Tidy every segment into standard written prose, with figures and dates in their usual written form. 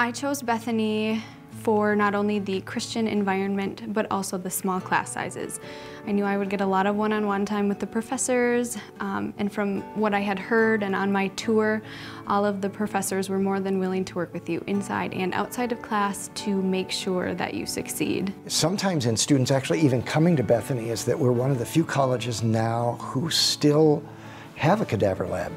I chose Bethany for not only the Christian environment, but also the small class sizes. I knew I would get a lot of one-on-one time with the professors, and from what I had heard and on my tour, all of the professors were more than willing to work with you inside and outside of class to make sure that you succeed. Sometimes in students actually even coming to Bethany is that we're one of the few colleges now who still have a cadaver lab.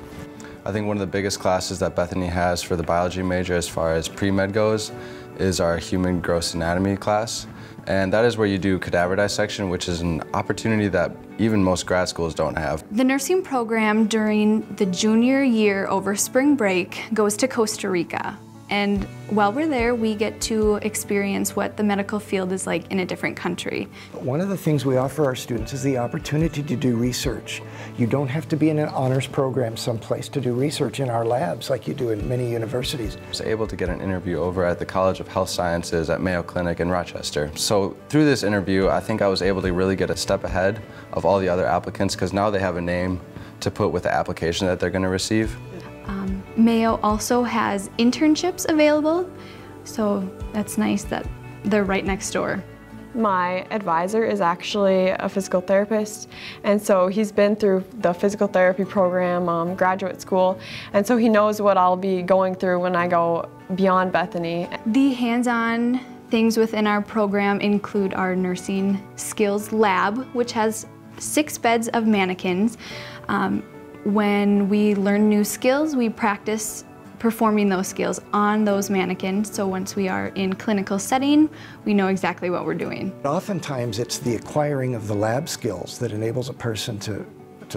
I think one of the biggest classes that Bethany has for the biology major as far as pre-med goes is our human gross anatomy class. And that is where you do cadaver dissection, which is an opportunity that even most grad schools don't have. The nursing program during the junior year over spring break goes to Costa Rica. And while we're there, we get to experience what the medical field is like in a different country. One of the things we offer our students is the opportunity to do research. You don't have to be in an honors program someplace to do research in our labs like you do in many universities. I was able to get an interview over at the College of Health Sciences at Mayo Clinic in Rochester. So through this interview, I think I was able to really get a step ahead of all the other applicants because now they have a name to put with the application that they're going to receive. Mayo also has internships available, so that's nice that they're right next door. My advisor is actually a physical therapist, and so he's been through the physical therapy program, graduate school, and so he knows what I'll be going through when I go beyond Bethany. The hands-on things within our program include our nursing skills lab, which has 6 beds of mannequins. When we learn new skills, we practice performing those skills on those mannequins, so once we are in clinical setting, we know exactly what we're doing. Oftentimes it's the acquiring of the lab skills that enables a person to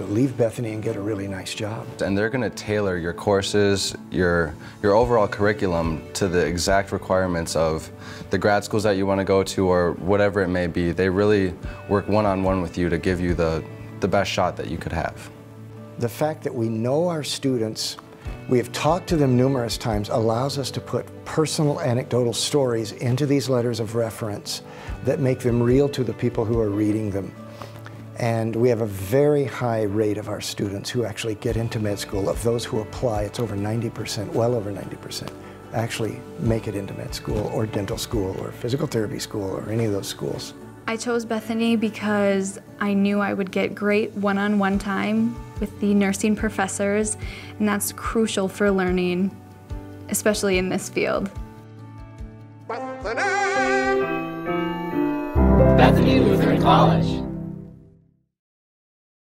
leave Bethany and get a really nice job. And they're going to tailor your courses, your overall curriculum to the exact requirements of the grad schools that you want to go to or whatever it may be. They really work one-on-one with you to give you the best shot that you could have. The fact that we know our students, we have talked to them numerous times, allows us to put personal anecdotal stories into these letters of reference that make them real to the people who are reading them. And we have a very high rate of our students who actually get into med school. Of those who apply, it's over 90%, well over 90%, actually make it into med school or dental school or physical therapy school or any of those schools. I chose Bethany because I knew I would get great one-on-one time with the nursing professors, and that's crucial for learning, especially in this field. Bethany Lutheran College.